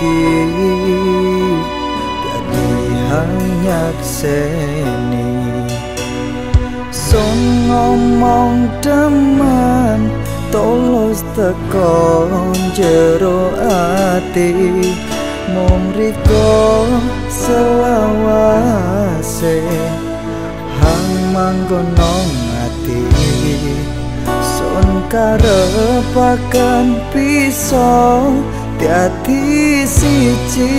hati dadi hanyak seni. Son ngomong teman tulus teko jero ati, mung riko selawase hang manggonong ati. Son karepakan pisau tiati siji.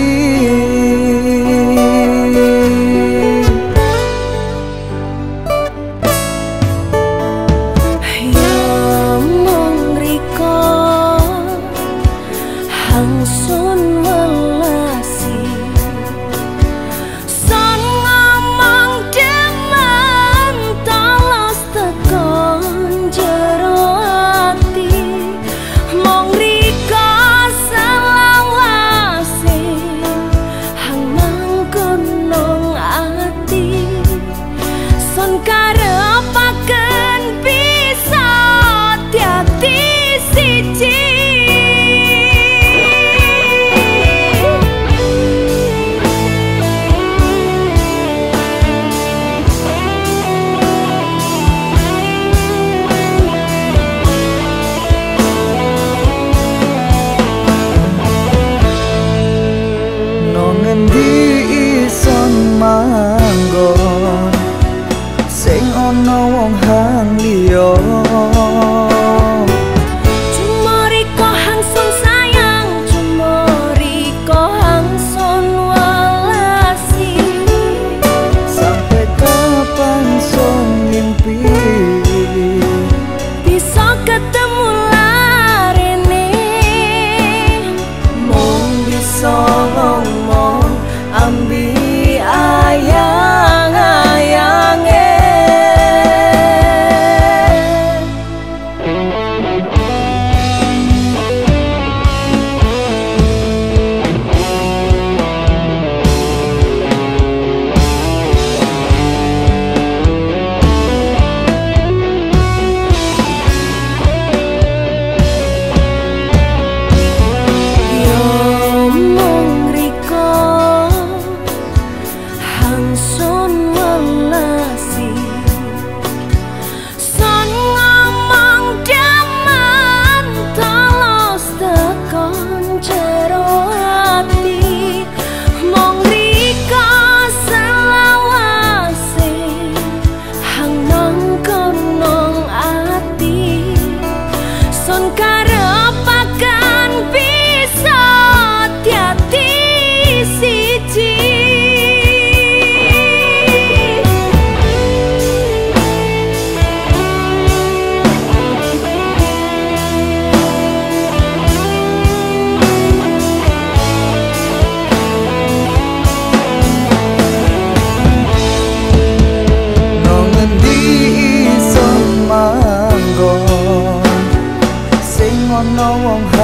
No one